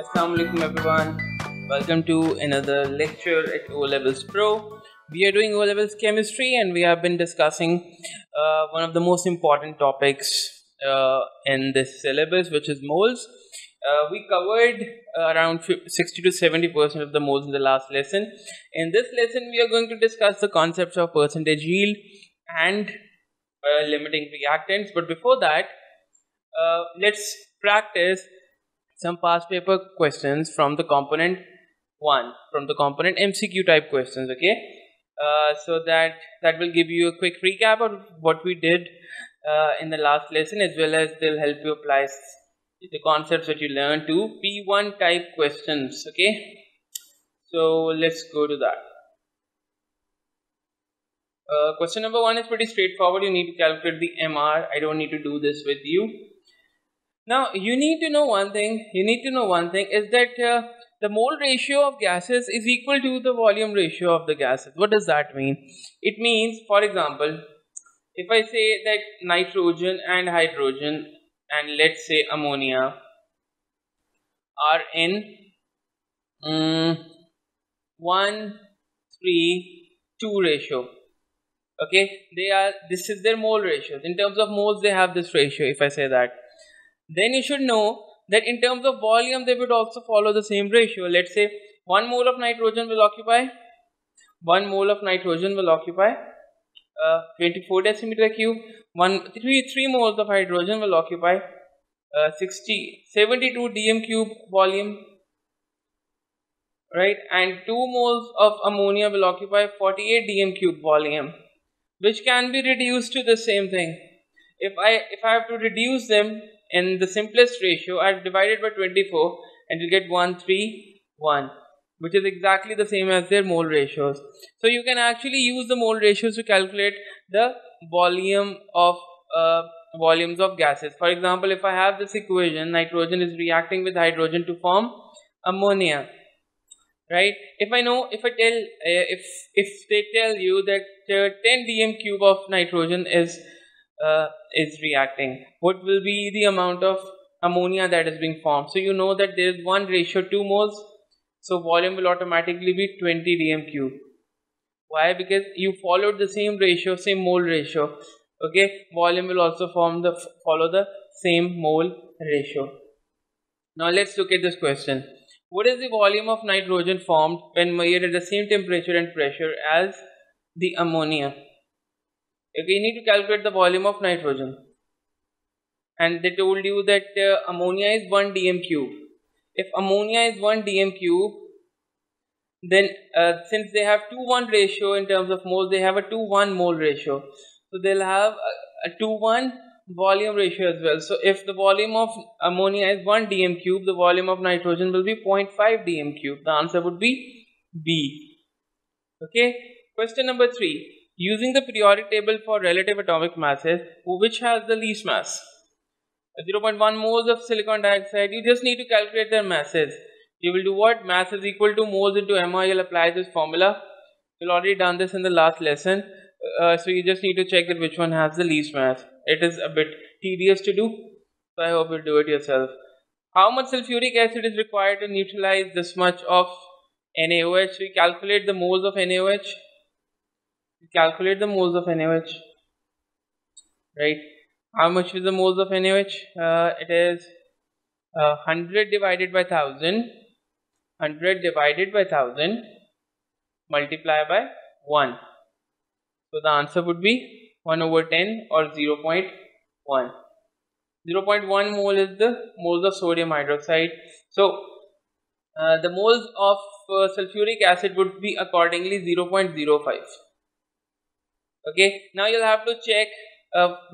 Assalamualaikum everyone, welcome to another lecture at O-Levels Pro. We are doing O-Levels Chemistry and we have been discussing one of the most important topics in this syllabus, which is moles. We covered around 60 to 70% of the moles in the last lesson. In this lesson, we are going to discuss the concepts of percentage yield and limiting reactants. But before that, let's practice some past paper questions from the component 1, from the component MCQ type questions, okay? So that will give you a quick recap of what we did in the last lesson, as well as they'll help you apply the concepts that you learned to P1 type questions, okay? So let's go to that. Question number 1 is pretty straightforward. You need to calculate the MR. I don't need to do this with you. Now, you need to know one thing, is that the mole ratio of gases is equal to the volume ratio of the gases. What does that mean? It means, for example, if I say that nitrogen and hydrogen and let's say ammonia are in 1:3:2 ratio. Okay, this is their mole ratios. In terms of moles, they have this ratio, if I say that. Then you should know that in terms of volume, they would also follow the same ratio. Let's say 1 mole of nitrogen will occupy 24 decimeter cube. 3 moles of hydrogen will occupy 72 dm cube volume, right? And 2 moles of ammonia will occupy 48 dm cube volume, which can be reduced to the same thing. If I have to reduce them in the simplest ratio, I've divided by 24 and you get 1:3:1, which is exactly the same as their mole ratios. So you can actually use the mole ratios to calculate the volume of volumes of gases. For example, if I have this equation, nitrogen is reacting with hydrogen to form ammonia, right? If they tell you that 10 dm cube of nitrogen is reacting, what will be the amount of ammonia that is being formed? So you know that there is 1:2 moles, so volume will automatically be 20 dm cube. Why? Because you followed the same ratio, same mole ratio. Okay, volume will also follow the same mole ratio. Now let's look at this question. What is the volume of nitrogen formed when measured at the same temperature and pressure as the ammonia? Okay, you need to calculate the volume of nitrogen, and they told you that ammonia is 1 dm cube. If ammonia is 1 dm cube, then since they have 2:1 ratio in terms of moles, they have a 2:1 mole ratio. So they'll have a 2:1 volume ratio as well. So if the volume of ammonia is 1 dm cube, the volume of nitrogen will be 0.5 dm cube. The answer would be B. Okay, question number 3. Using the periodic table for relative atomic masses, which has the least mass? 0.1 moles of silicon dioxide. You just need to calculate their masses. You will do what? Mass is equal to moles into MR. You'll apply this formula. You've already done this in the last lesson. So you just need to check that which one has the least mass. It is a bit tedious to do, so I hope you'll do it yourself. How much sulfuric acid is required to neutralize this much of NaOH? We calculate the moles of NaOH. Right? How much is the moles of NaOH? It is 100 divided by 1000, 100 divided by 1000, multiplied by 1. So the answer would be 1/10 or 0.1. 0.1 mole is the moles of sodium hydroxide. So the moles of sulfuric acid would be accordingly 0.05. Okay, now you'll have to check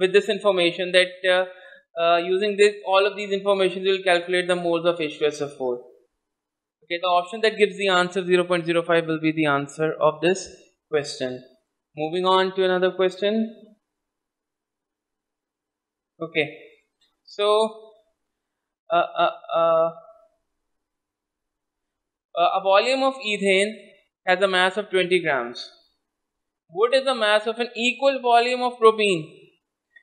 with this information that using this, all of these information, you'll calculate the moles of H2SO4. Okay, the option that gives the answer 0.05 will be the answer of this question. Moving on to another question. Okay, so a volume of ethane has a mass of 20 grams. What is the mass of an equal volume of propene?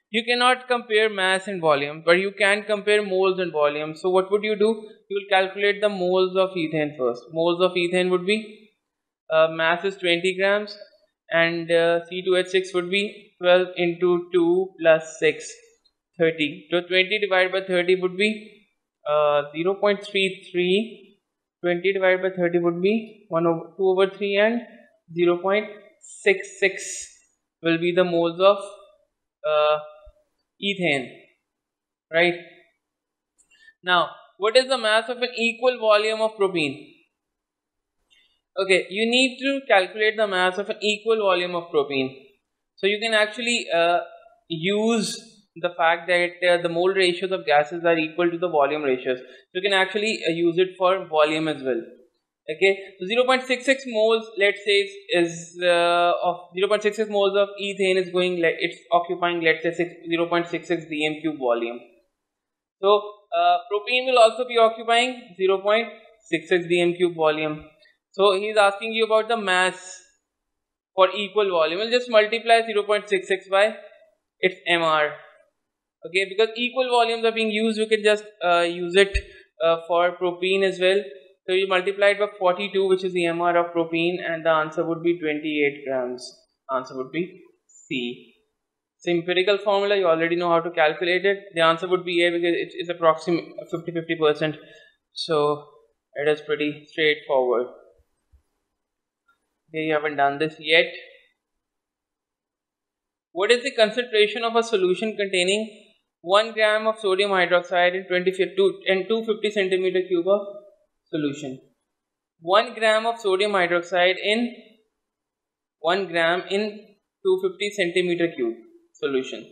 You cannot compare mass and volume, but you can compare moles and volume. So what would you do? You will calculate the moles of ethane first. Moles of ethane would be mass is 20 grams and C2H6 would be 12 into 2 plus 6, 30. So 20 divided by 30 would be 0.33. 20 divided by 30 would be 2/3 and 0.66 will be the moles of ethane, right? Now, what is the mass of an equal volume of propene? Okay, you need to calculate the mass of an equal volume of propene. So you can actually use the fact that the mole ratios of gases are equal to the volume ratios. You can actually use it for volume as well. Okay, so 0.66 moles, let's say, of 0.66 moles of ethane is going, it's occupying, let's say, 0.66 dm cube volume. So propene will also be occupying 0.66 dm cube volume. So he is asking you about the mass for equal volume. We'll just multiply 0.66 by its MR. Okay, because equal volumes are being used, you can just use it for propene as well. So you multiply it by 42, which is the MR of propene, and the answer would be 28 grams. Answer would be C. It's an empirical formula, you already know how to calculate it. The answer would be A because it is approximately 50-50%. So it is pretty straightforward. Okay, you haven't done this yet. What is the concentration of a solution containing 1 gram of sodium hydroxide in 250 centimeter cube of solution? 1 gram of sodium hydroxide in 1 gram in 250 centimeter cube solution.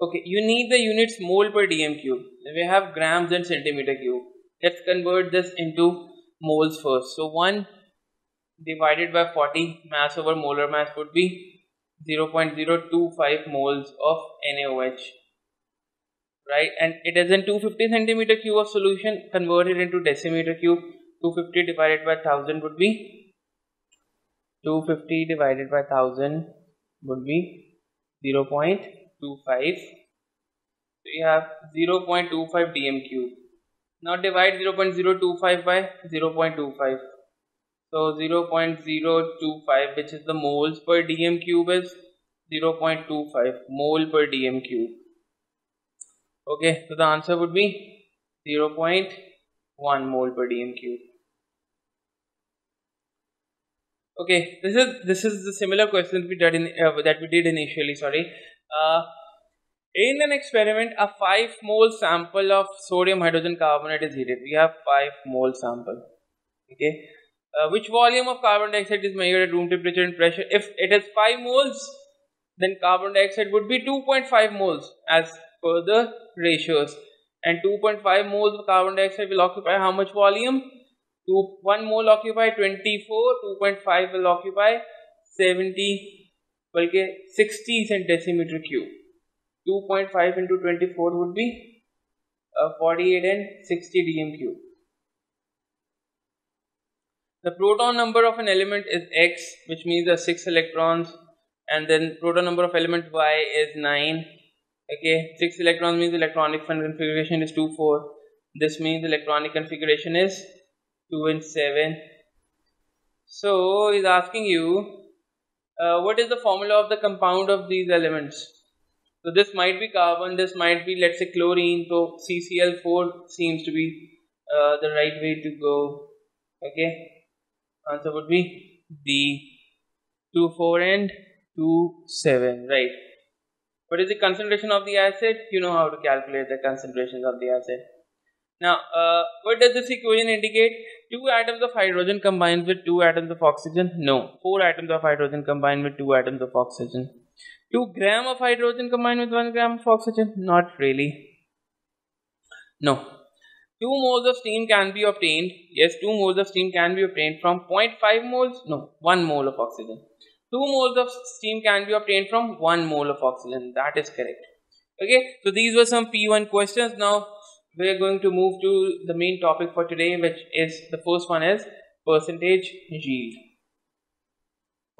Okay, you need the units mole per dm cube. We have grams and centimeter cube. Let's convert this into moles first. So 1 divided by 40, mass over molar mass would be 0.025 moles of NaOH. Right, and it is in 250 centimeter cube of solution, converted into decimeter cube. 250 divided by 1000 would be 0.25. So you have 0.25 dm cube. Now divide 0.025 by 0.25. So 0.025, which is the moles per dm cube, is 0.25 mole per dm cube. Okay, so the answer would be 0.1 mole per dm cube. Okay, this is the similar question that we did initially. Sorry. In an experiment, a 5 mole sample of sodium hydrogen carbonate is heated. We have 5 mole sample. Okay, which volume of carbon dioxide is measured at room temperature and pressure? If it is 5 moles, then carbon dioxide would be 2.5 moles as per the ratios, and 2.5 moles of carbon dioxide will occupy how much volume? 1 mole occupy 24, 2.5 will occupy 60 decimeter cube. 2.5 into 24 would be 48 and 60 dm cube. The proton number of an element is X, which means there are 6 electrons, and then proton number of element Y is 9. Okay, 6 electrons means electronic configuration is 2,4. This means electronic configuration is 2 and 7. So he's asking you, what is the formula of the compound of these elements? So this might be carbon, this might be, let's say, chlorine. So CCl4 seems to be the right way to go. Okay, answer would be D, 2,4 and 2,7, right? What is the concentration of the acid? You know how to calculate the concentrations of the acid. Now, what does this equation indicate? 2 atoms of hydrogen combined with 2 atoms of oxygen? No, 4 atoms of hydrogen combined with 2 atoms of oxygen. 2 gram of hydrogen combined with 1 gram of oxygen? Not really. No. 2 moles of steam can be obtained. Yes, 2 moles of steam can be obtained from 0.5 moles. No, 1 mole of oxygen. 2 moles of steam can be obtained from 1 mole of oxygen. That is correct. Okay, so these were some P1 questions. Now we are going to move to the main topic for today, which is the first one is percentage yield.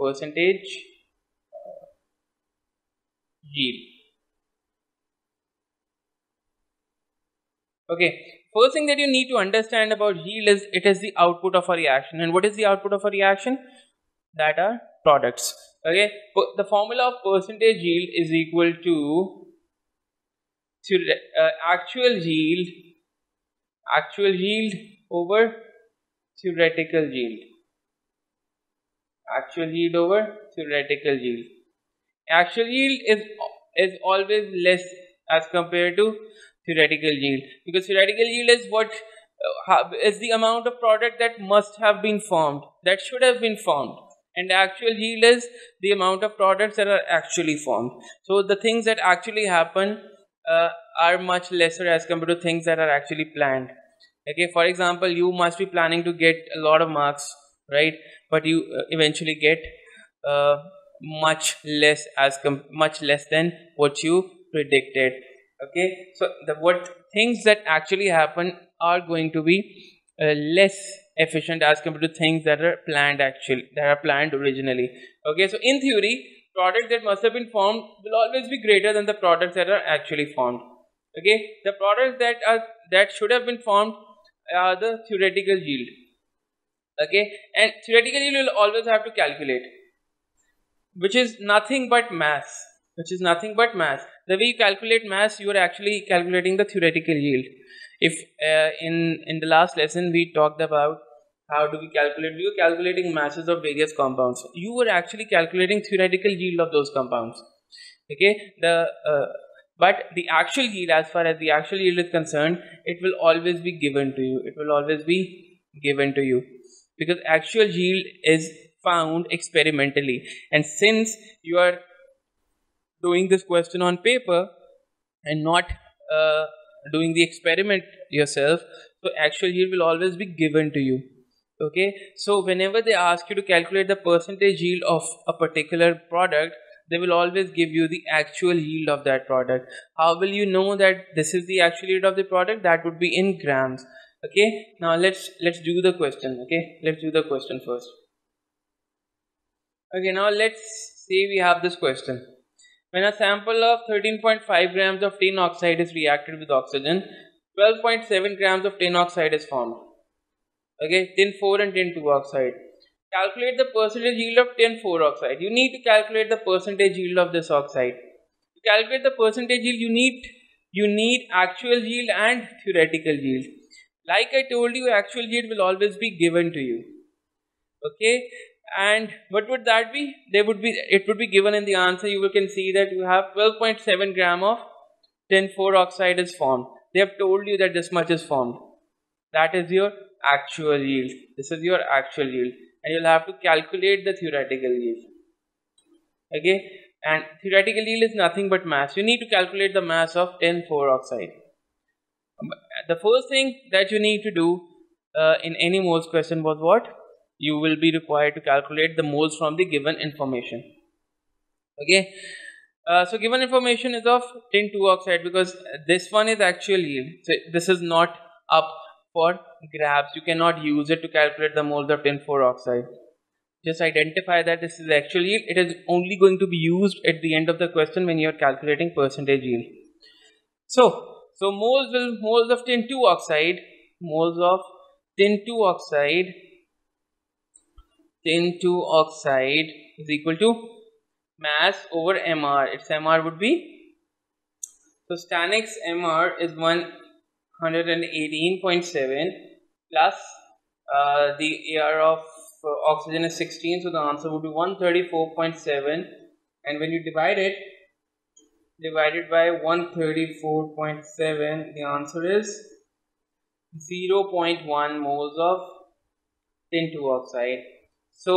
percentage yield. Okay. First thing that you need to understand about yield is it is the output of a reaction. And what is the output of a reaction? That are products. Okay. The formula of percentage yield is equal to actual yield over theoretical yield. Actual yield over theoretical yield. Actual yield is always less as compared to theoretical yield, because theoretical yield is what is the amount of product that must have been formed, that should have been formed, and the actual yield is the amount of products that are actually formed. So the things that actually happen are much lesser as compared to things that are actually planned. Okay, for example, you must be planning to get a lot of marks, right? But you eventually get much less than what you predicted. Okay, so what things that actually happen are going to be less efficient as compared to things that are planned originally. Okay, so in theory, products that must have been formed will always be greater than the products that are actually formed. Okay, the products that should have been formed are the theoretical yield. Okay, and theoretical yield you will always have to calculate, which is nothing but mass. The way you calculate mass, you are actually calculating the theoretical yield. If in the last lesson we talked about how do we calculate, we were calculating masses of various compounds. You were actually calculating theoretical yield of those compounds. Okay, but the actual yield, as far as the actual yield is concerned, it will always be given to you. Because actual yield is found experimentally, and since you are doing this question on paper and not doing the experiment yourself, so actual yield will always be given to you. Okay, so whenever they ask you to calculate the percentage yield of a particular product, they will always give you the actual yield of that product. How will you know that this is the actual yield of the product? That would be in grams. Okay, now let's do the question. Okay, let's do the question first. Okay, now let's say we have this question. When a sample of 13.5 grams of tin oxide is reacted with oxygen, 12.7 grams of tin oxide is formed. Okay, tin 4 and tin 2 oxide. Calculate the percentage yield of tin 4 oxide. You need to calculate the percentage yield of this oxide. To calculate the percentage yield, you need actual yield and theoretical yield. Like I told you, actual yield will always be given to you. Okay. And what would that be? It would be given in the answer. You can see that you have 12.7 gram of tin 4 oxide is formed. They have told you that this much is formed. That is your actual yield. This is your actual yield, and you'll have to calculate the theoretical yield. Okay, and theoretical yield is nothing but mass. You need to calculate the mass of tin 4 oxide. The first thing that you need to do in any moles question was what? You will be required to calculate the moles from the given information. Okay, so given information is of tin 2 oxide, because this one is actual yield. So this is not up for grabs. You cannot use it to calculate the moles of tin 4 oxide. Just identify that this is actual yield. It is only going to be used at the end of the question when you are calculating percentage yield. So moles of tin 2 oxide. Tin 2 oxide is equal to mass over MR. Its MR would be, so Stanek's MR is 118.7 plus the AR of oxygen is 16, so the answer would be 134.7, and when you divide it by 134.7, the answer is 0.1 moles of tin 2 oxide. So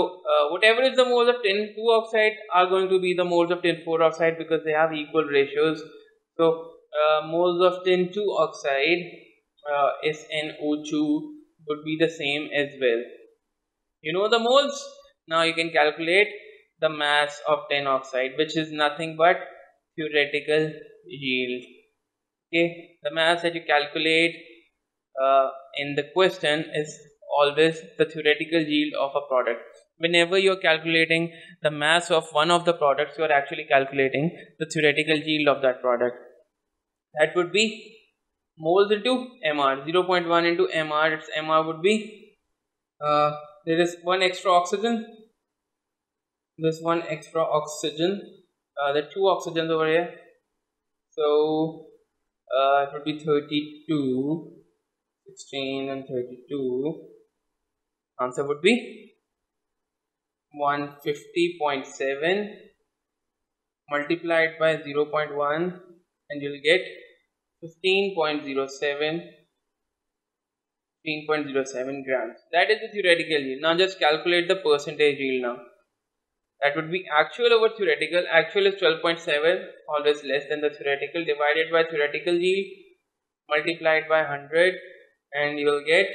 whatever is the moles of tin 2 oxide are going to be the moles of tin 4 oxide, because they have equal ratios. So moles of tin 2 oxide, SnO2, would be the same as well. You know the moles. Now you can calculate the mass of tin oxide, which is nothing but theoretical yield. Okay, the mass that you calculate in the question is always the theoretical yield of a product. whenever you're calculating the mass of one of the products, you're actually calculating the theoretical yield of that product. That would be moles into MR. 0.1 into MR, its MR would be there is one extra oxygen, there's one extra oxygen, there are two oxygens over here, so it would be 32, 16 and 32. Answer would be 150.7 multiplied by 0.1 and you'll get 15.07 grams. That is the theoretical yield. Now just calculate the percentage yield now. That would be actual over theoretical. Actual is 12.7, always less than the theoretical, divided by theoretical yield, multiplied by 100, and you will get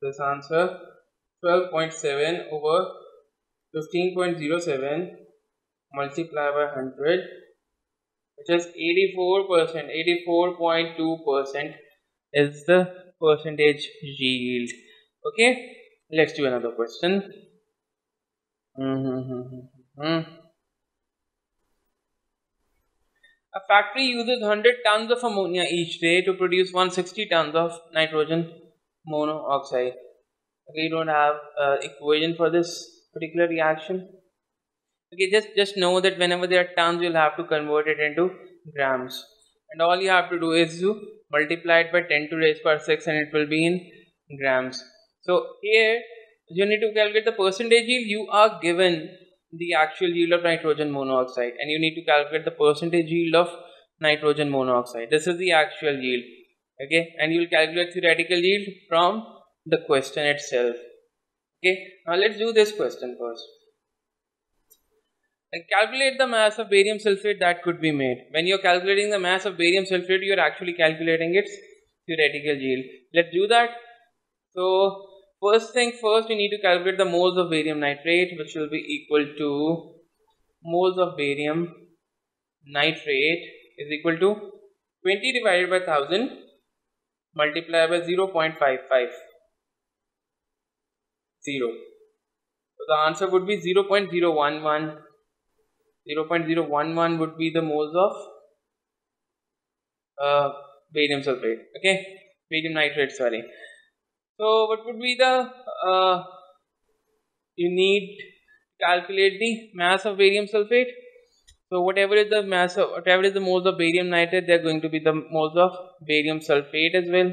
this answer 12.7 over 15.07 multiplied by 100, which is 84%. 84.2% is the percentage yield. Okay, let's do another question. A factory uses 100 tons of ammonia each day to produce 160 tons of nitrogen monoxide. Okay, you don't have equation for this particular reaction. Okay, just know that whenever there are tons, you'll have to convert it into grams. And all you have to do is to multiply it by 10 to raise power 6 and it will be in grams. So here, you need to calculate the percentage yield. You are given the actual yield of nitrogen monoxide and you need to calculate the percentage yield of nitrogen monoxide. This is the actual yield, okay, and you will calculate theoretical yield from the question itself. Okay, now let's do this question first. And calculate the mass of barium sulfate that could be made. When you're calculating the mass of barium sulfate, you're actually calculating its theoretical yield. Let's do that. So first thing first, you need to calculate the moles of barium nitrate, which will be equal to moles of barium nitrate is equal to 20 divided by 1000 multiplied by 0.55. So the answer would be 0.011. 0.011 would be the moles of barium sulfate. Okay, barium nitrate, sorry. So what would be the, you need to calculate the mass of barium sulfate. So whatever is the mass of, whatever is the moles of barium nitrate, they are going to be the moles of barium sulfate as well.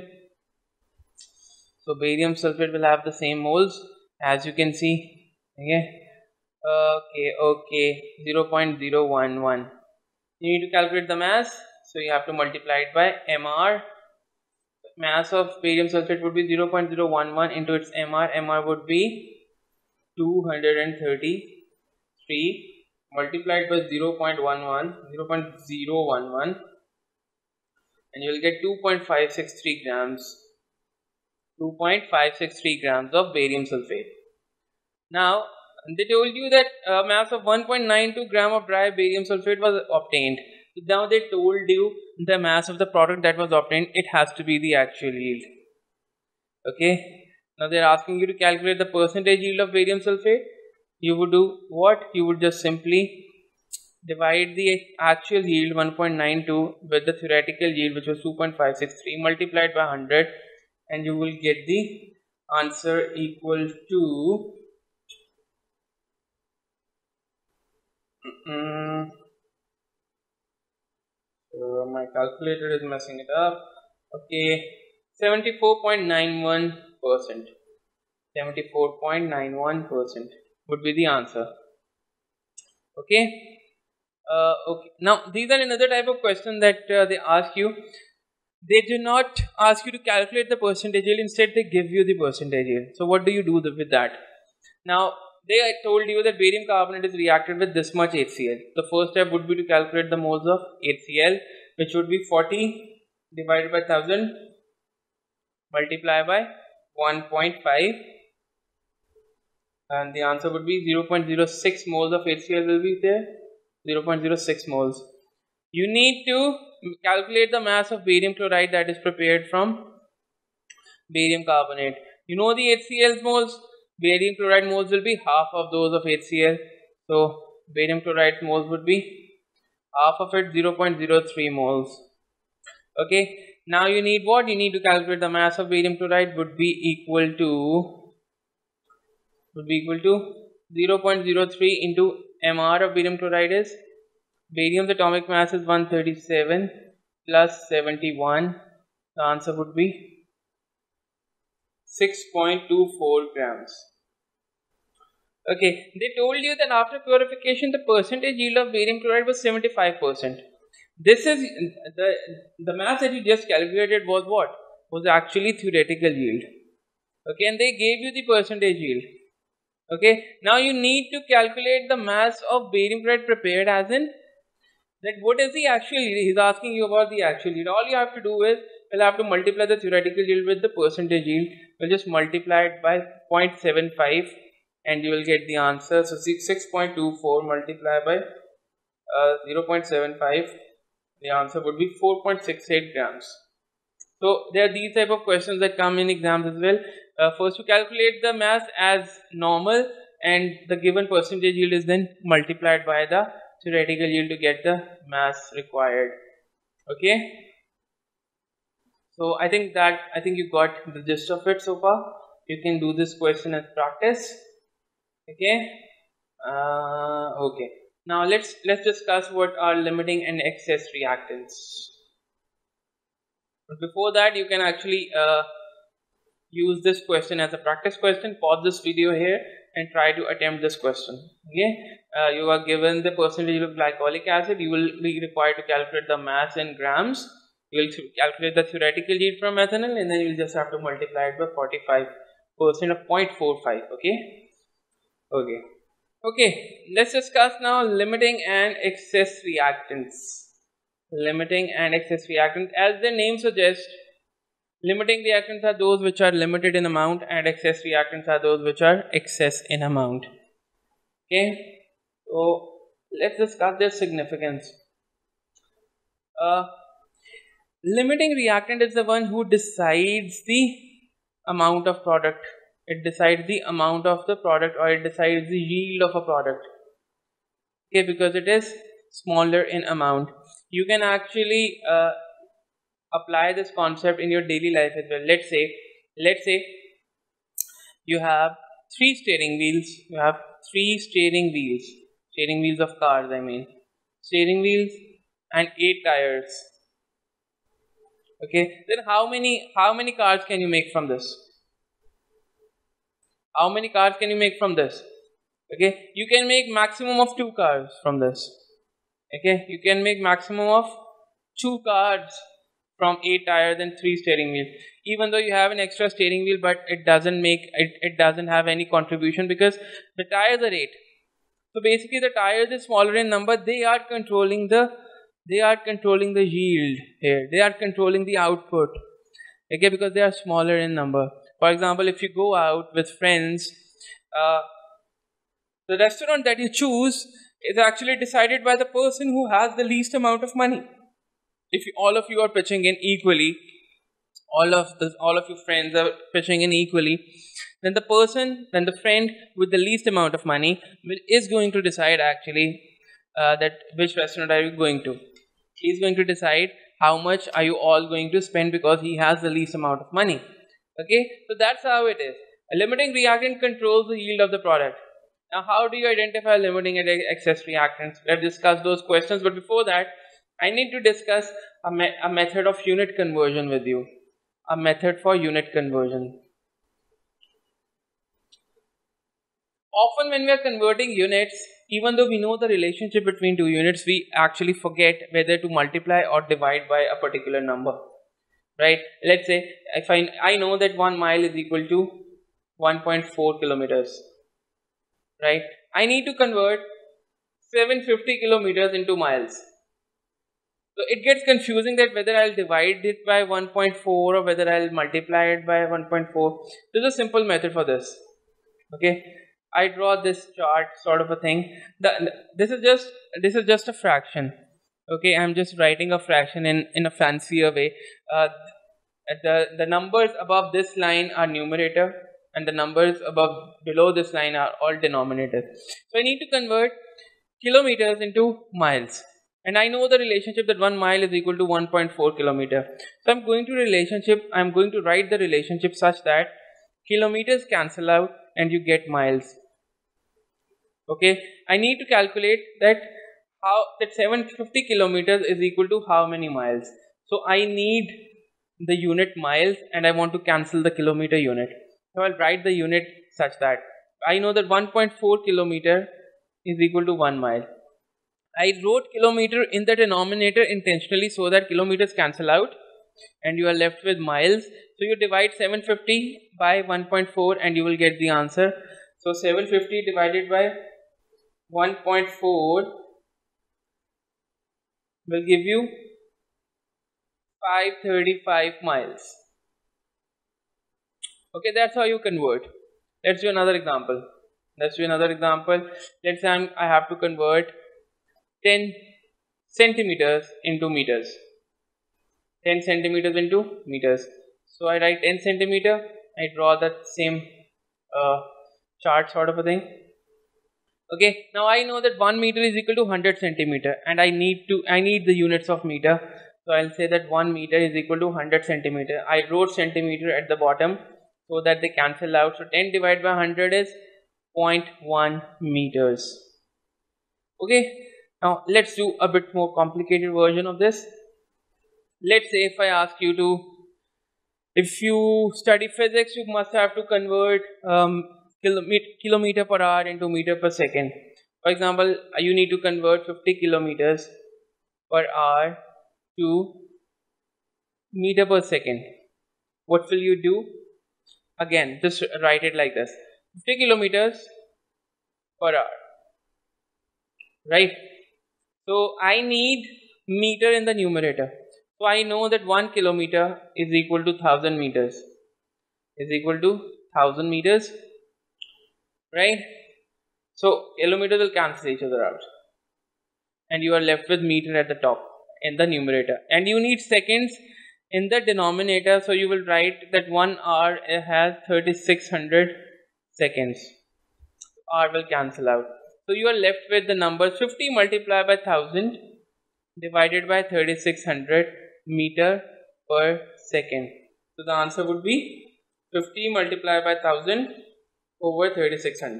So barium sulfate will have the same moles as you can see. Okay, okay, 0.011. You need to calculate the mass, so you have to multiply it by MR. Mass of barium sulfate would be 0.011 into its MR. MR would be 233 multiplied by 0.011 and you will get 2.563 grams. 2.563 grams of barium sulfate. Now they told you that a mass of 1.92 gram of dry barium sulfate was obtained. Now they told you the mass of the product that was obtained, it has to be the actual yield. Okay, now they are asking you to calculate the percentage yield of barium sulfate. You would do what? You would just simply divide the actual yield 1.92 with the theoretical yield, which was 2.563, multiplied by 100 and you will get the answer equal to my calculator is messing it up. Okay, 74.91%. 74.91% would be the answer. Okay. Okay. Now these are another type of question that they ask you. They do not ask you to calculate the percentage yield. Instead, they give you the percentage yield. So what do you do with that? Now they told you that barium carbonate is reacted with this much HCl. The first step would be to calculate the moles of HCl, which would be 40 divided by 1000 multiplied by 1.5 and the answer would be 0.06 moles of HCl will be there. 0.06 moles. You need to calculate the mass of barium chloride that is prepared from barium carbonate. You know the HCl moles. Barium chloride moles will be half of those of HCl. So barium chloride moles would be half of it, 0.03 moles. Okay, now you need what? You need to calculate the mass of barium chloride would be equal to 0.03 into MR of barium chloride is, barium's atomic mass is 137 plus 71. The answer would be 6.24 grams. Okay, they told you that after purification the percentage yield of barium chloride was 75%. This is the mass that you just calculated was what? Was actually theoretical yield. Okay, and they gave you the percentage yield. Okay, now you need to calculate the mass of barium chloride prepared, as in that what is the actual yield? He's asking you about the actual yield. All you have to do is, we'll have to multiply the theoretical yield with the percentage yield. We'll just multiply it by 0.75 and you will get the answer. So 6.24 multiplied by 0.75, the answer would be 4.68 grams. So there are these type of questions that come in exams as well. First you calculate the mass as normal and the given percentage yield is then multiplied by the theoretical yield to get the mass required. Okay. So I think you got the gist of it so far. You can do this question as practice. Okay. Okay. Now let's discuss what are limiting and excess reactants. But before that, you can actually use this question as a practice question. Pause this video here and try to attempt this question. Okay, you are given the percentage of glycolic acid. You will be required to calculate the mass in grams. You will calculate the theoretical yield from ethanol and then you will just have to multiply it by 45% of 0.45. Okay, let's discuss now limiting and excess reactants. Limiting and excess reactants, as the name suggests, limiting reactants are those which are limited in amount and excess reactants are those which are excess in amount. Okay, so let's discuss their significance. Limiting reactant is the one who decides the amount of product. It decides the amount of the product, or it decides the yield of a product. Okay, because it is smaller in amount. You can actually apply this concept in your daily life as well. Let's say you have three steering wheels. You have three steering wheels of cars, I mean. Steering wheels and 8 tires. Okay, then how many cars can you make from this? How many cars can you make from this? Okay, you can make maximum of 2 cars from this. Okay, you can make maximum of 2 cars from 8 tires and 3 steering wheels. Even though you have an extra steering wheel, but it doesn't have any contribution because the tires are 8. So basically the tires is smaller in number. They are controlling the yield here. They are controlling the output. Okay, because they are smaller in number. For example, if you go out with friends, the restaurant that you choose is actually decided by the person who has the least amount of money. If all of you are pitching in equally, all of your friends are pitching in equally, then the friend with the least amount of money is going to decide actually that which restaurant are you going to. He is going to decide how much are you all going to spend because he has the least amount of money. Okay, so that's how it is. A limiting reactant controls the yield of the product. Now, how do you identify limiting and excess reactants? We'll discuss those questions, but before that, I need to discuss a method of unit conversion with you. A method for unit conversion. Often when we are converting units, even though we know the relationship between two units, we actually forget whether to multiply or divide by a particular number. Right? Let's say if I know that 1 mile is equal to 1.4 kilometers. Right? I need to convert 750 kilometers into miles. So it gets confusing that whether I'll divide it by 1.4 or whether I'll multiply it by 1.4. There's a simple method for this. Okay, I draw this chart sort of a thing. This is just a fraction. Okay, I'm just writing a fraction in a fancier way. The numbers above this line are numerator and the numbers below this line are all denominators. So I need to convert kilometers into miles, and I know the relationship that 1 mile is equal to 1.4 kilometer. So I'm going to write the relationship such that kilometers cancel out and you get miles. Okay, I need to calculate that that 750 kilometers is equal to how many miles. So I need the unit miles and I want to cancel the kilometer unit. So I'll write the unit such that I know that 1.4 kilometer is equal to 1 mile. I wrote kilometer in the denominator intentionally so that kilometers cancel out and you are left with miles. So you divide 750 by 1.4 and you will get the answer. So 750 divided by 1.4 will give you 535 miles. Okay, that's how you convert. Let's do another example. Let's say I have to convert 10 centimeters into meters. 10 centimeters into meters. So I write 10 centimeter. I draw that same chart sort of a thing. Okay, now I know that 1 meter is equal to 100 centimeter, and I need the units of meter. So I'll say that 1 meter is equal to 100 centimeter. I wrote centimeter at the bottom so that they cancel out. So 10 divided by 100 is 0.1 meters. Okay, now let's do a bit more complicated version of this. Let's say if I ask you to, if you study physics, you must have to convert kilometer per hour into meter per second. For example, you need to convert 50 kilometers per hour to meter per second. What will you do? Again, just write it like this: 50 kilometers per hour, right? So I need meter in the numerator. So I know that 1 kilometer is equal to 1000 meters. Right? So kilometers will cancel each other out and you are left with meter at the top in the numerator, and you need seconds in the denominator, so you will write that 1 hour has 3600 seconds. Hour will cancel out, so you are left with the number 50 multiplied by 1000 divided by 3600 meter per second. So the answer would be 50 multiplied by 1000 over 3600.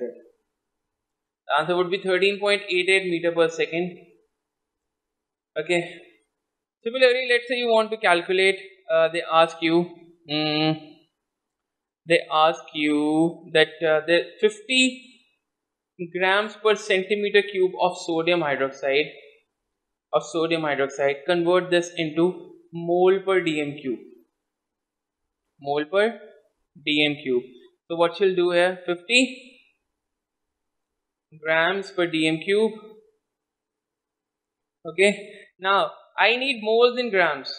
The answer would be 13.88 meter per second. Okay, similarly, let's say you want to calculate, they ask you that the 50 grams per centimeter cube of sodium hydroxide, convert this into mole per dm cube. So what you'll do here, 50 grams per dm cube. Okay, now I need moles in grams.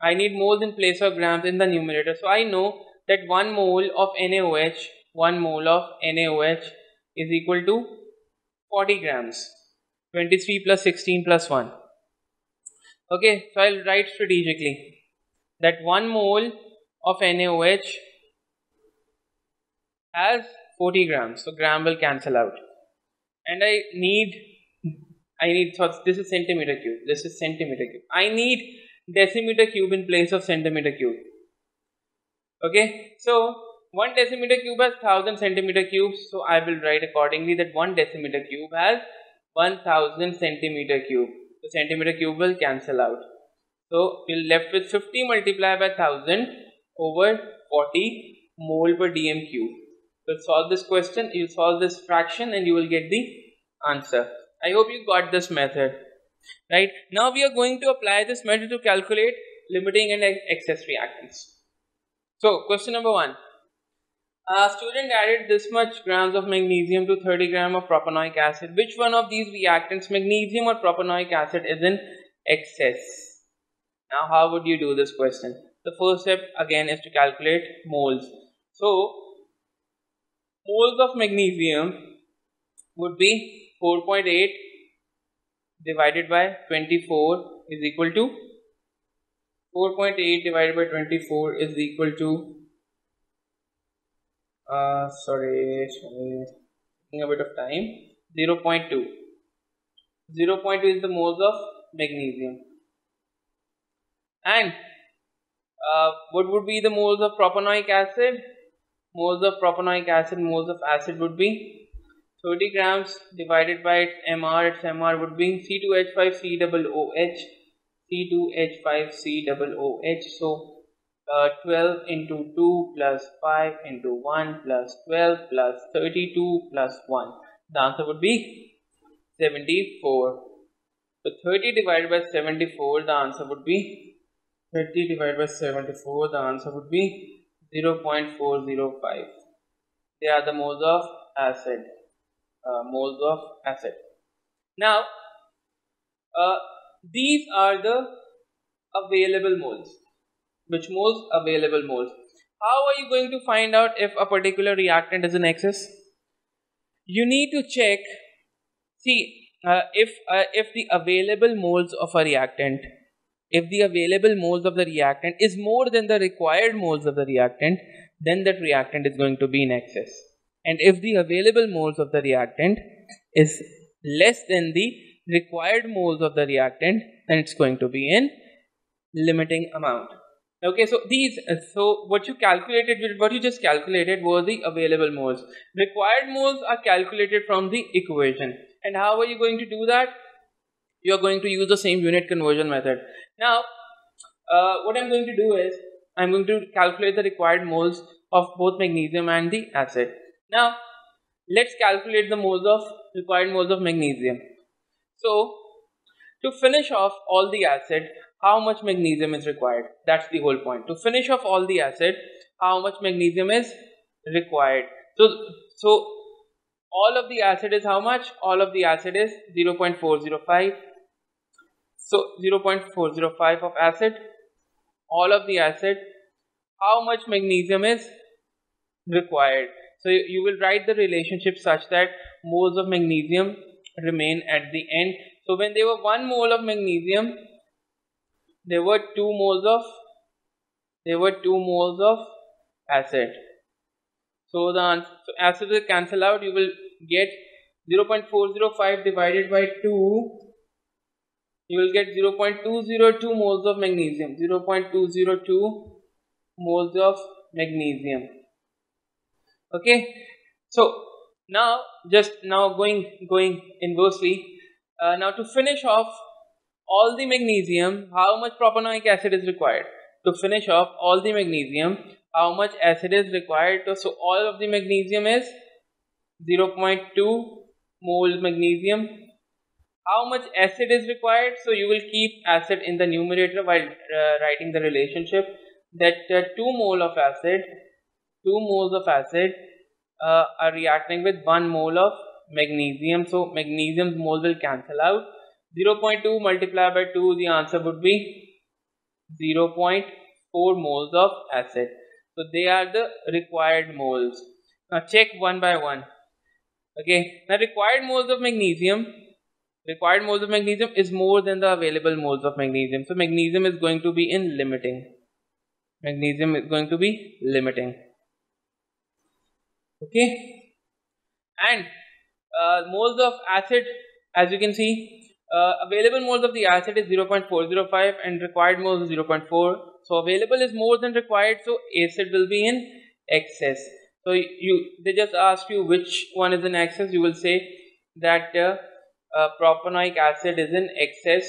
I need moles in place of grams in the numerator. So I know that 1 mole of NaOH is equal to 40 grams. 23 plus 16 plus 1. Okay, so I'll write strategically that 1 mole of NaOH has 40 grams, so gram will cancel out, and so this is centimeter cube, I need decimeter cube in place of centimeter cube. Okay, so 1 decimeter cube has 1000 centimeter cubes, so I will write accordingly that 1 decimeter cube has 1000 centimeter cube, so centimeter cube will cancel out. So we are left with 50 multiplied by 1000 over 40 mole per dm cube. Solve this question, you solve this fraction, and you will get the answer. I hope you got this method. Right, now we are going to apply this method to calculate limiting and excess reactants. So question number 1, a student added this much grams of magnesium to 30 grams of propanoic acid. Which one of these reactants, magnesium or propanoic acid, is in excess? Now how would you do this question? The first step again is to calculate moles. So moles of magnesium would be 4.8 divided by 24 is equal to 4.8 divided by 24 is equal to sorry, taking a bit of time. 0.2 is the moles of magnesium. And what would be the moles of propanoic acid? Moles of propanoic acid, moles of acid would be 30 grams divided by its MR. Its MR would be C2H5COOH, C2H5COOH. So 12 into 2 plus 5 into 1 plus 12 plus 32 plus 1. The answer would be 74. So 30 divided by 74, the answer would be 30 divided by 74, the answer would be 0.405. They are the moles of acid. Now, these are the available moles. Which moles? Available moles. How are you going to find out if a particular reactant is in excess? You need to check, if the available moles of a reactant, if the available moles of the reactant is more than the required moles of the reactant, then that reactant is going to be in excess. And if the available moles of the reactant is less than the required moles of the reactant, then it's going to be in limiting amount. Okay, so what you just calculated were the available moles. Required moles are calculated from the equation. And how are you going to do that? You are going to use the same unit conversion method. Now, what I'm going to do is, I'm going to calculate the required moles of both magnesium and the acid. Now, let's calculate the required moles of magnesium. So, to finish off all the acid, how much magnesium is required? That's the whole point. To finish off all the acid, how much magnesium is required? So all of the acid is how much? All of the acid is 0.405. So 0.405 of acid. All of the acid. How much magnesium is required? So you will write the relationship such that moles of magnesium remain at the end. So when they were 1 mole of magnesium, there were two moles of acid. So the acid will cancel out. You will get 0.405 divided by 2. You will get 0.202 moles of magnesium. 0.202 moles of magnesium. Okay. So now, going inversely. Now to finish off all the magnesium, how much propanoic acid is required? To finish off all the magnesium, how much acid is required? So all of the magnesium is 0.2 mole magnesium. How much acid is required? So you will keep acid in the numerator while writing the relationship. That 2 moles of acid are reacting with 1 mole of magnesium. So magnesium's mole will cancel out. 0.2 multiplied by 2, the answer would be 0.4 moles of acid. So they are the required moles. Now check one by one. Okay, now required moles of magnesium is more than the available moles of magnesium. So magnesium is going to be in limiting. Okay. And moles of acid, as you can see, available moles of the acid is 0.405 and required moles is 0.4. So available is more than required, so acid will be in excess. So they just ask you which one is in excess. You will say that propanoic acid is in excess,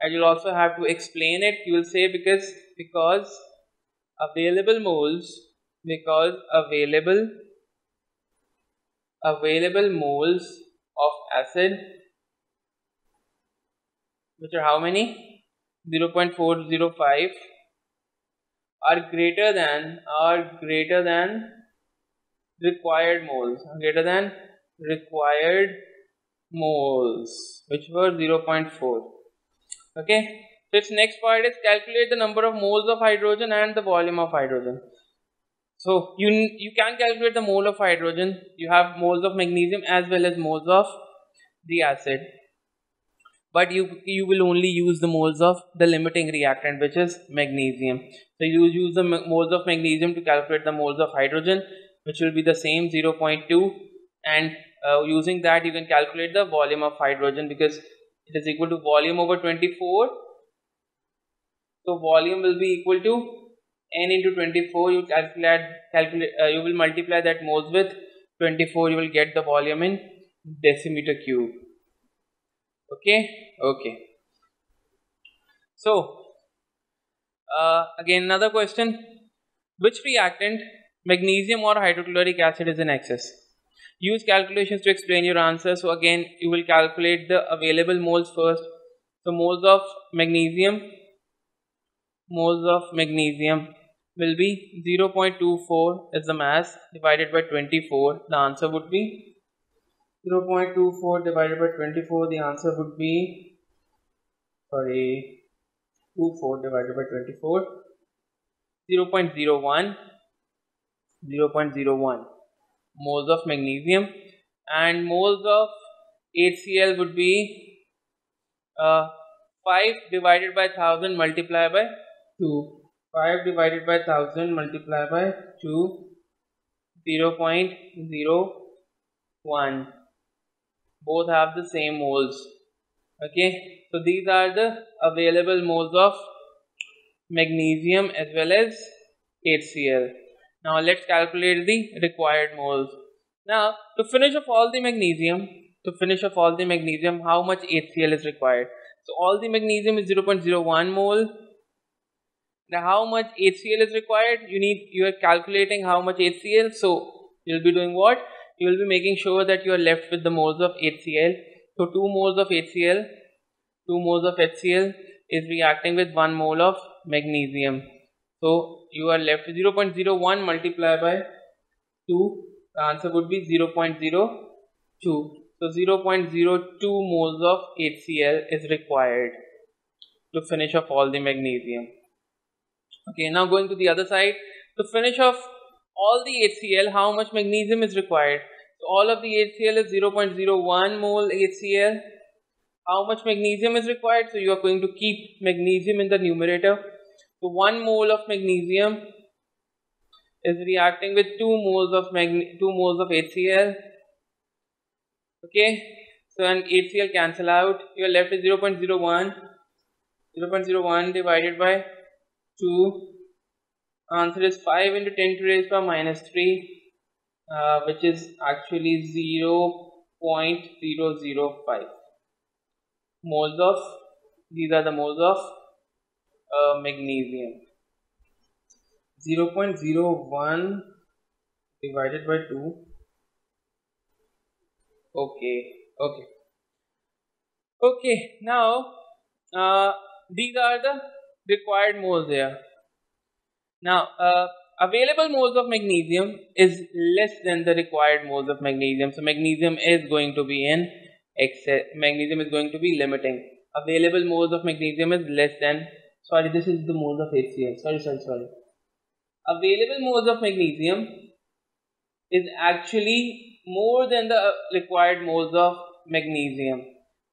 and you'll also have to explain it. You will say because available moles of acid, which are how many? 0.405, are greater than required moles, which were 0.4. Okay, so its next part is calculate the number of moles of hydrogen and the volume of hydrogen. So you can calculate the mole of hydrogen. You have moles of magnesium as well as moles of the acid. But you will only use the moles of the limiting reactant, which is magnesium. So you use the moles of magnesium to calculate the moles of hydrogen. which will be the same 0.2, and using that you can calculate the volume of hydrogen, because it is equal to volume over 24. So volume will be equal to n into 24. You you will multiply that moles with 24. You will get the volume in decimeter cube. Okay. So again another question: which reactant, magnesium or hydrochloric acid, is in excess? Use calculations to explain your answer. So again you will calculate the available moles first. So moles of magnesium will be 0.24 is the mass divided by 24. The answer would be 0.24 divided by 24. The answer would be 24 divided by 24. 0.01 moles of magnesium, and moles of HCl would be 5 divided by 1000 multiplied by 2. 5 divided by 1000 multiplied by 2, 0.01. Both have the same moles. Okay, so these are the available moles of magnesium as well as HCl. Now let's calculate the required moles. Now to finish off all the magnesium, how much HCl is required? So all the magnesium is 0.01 mole. Now how much HCl is required? You are calculating how much HCl. So you'll be doing what? You will be making sure that you are left with the moles of HCl. So 2 moles of HCl is reacting with 1 mole of magnesium. So you are left with 0.01 multiplied by 2. The answer would be 0.02. So 0.02 moles of HCl is required to finish off all the magnesium. Okay, now going to the other side. To finish off all the HCl, how much magnesium is required? So all of the HCl is 0.01 mole HCl. How much magnesium is required? So you are going to keep magnesium in the numerator. So 1 mole of magnesium is reacting with 2 moles of HCl. Okay, so and HCl cancel out. You are left with 0.01. 0.01 divided by 2. Answer is 5 into 10 to raise power minus 3, which is actually 0.005 moles of. These are the moles of magnesium. 0.01 divided by 2. Okay. Now these are the required moles here. Now available moles of magnesium is less than the required moles of magnesium. So magnesium is going to be in excess. Magnesium is going to be limiting. Available moles of magnesium is less than. Sorry, this is the moles of HCl. Sorry. Available moles of magnesium is actually more than the required moles of magnesium.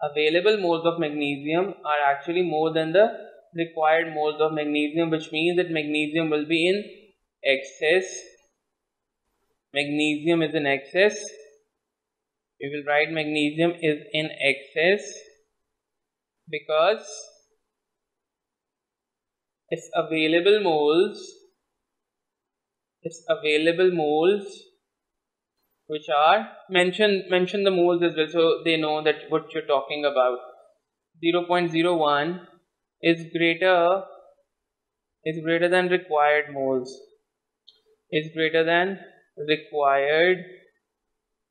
Available moles of magnesium are actually more than the required moles of magnesium, which means that magnesium will be in excess. Magnesium is in excess. We will write magnesium is in excess because its available moles which are mention the moles as well, so they know that what you're talking about. 0.01 is greater than required moles, is greater than required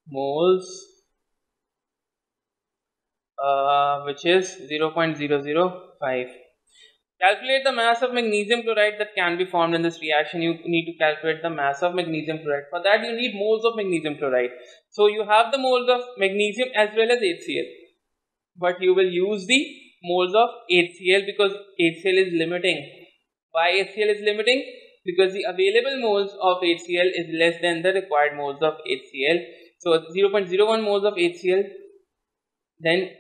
moles, which is 0.005. Calculate the mass of magnesium chloride that can be formed in this reaction. You need to calculate the mass of magnesium chloride. For that you need moles of magnesium chloride. So you have the moles of magnesium as well as HCl. But you will use the moles of HCl because HCl is limiting. Why HCl is limiting? Because the available moles of HCl is less than the required moles of HCl. So 0.01 moles of HCl. Then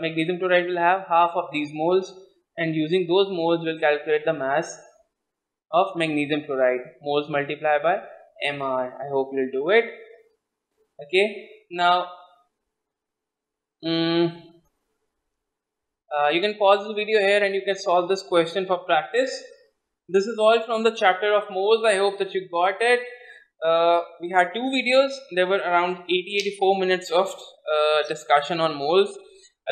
magnesium chloride will have half of these moles. And using those moles, we'll calculate the mass of magnesium chloride. Moles multiplied by MR. I hope you'll do it. Okay, now you can pause this video here and you can solve this question for practice. This is all from the chapter of Mohs. I hope that you got it. We had two videos. There were around 80-84 minutes of discussion on moles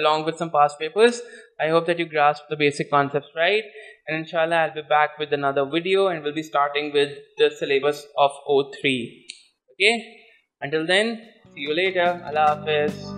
along with some past papers. I hope that you grasp the basic concepts right, and inshallah I'll be back with another video and we'll be starting with the syllabus of O3. Okay, until then, see you later. Allah Hafiz.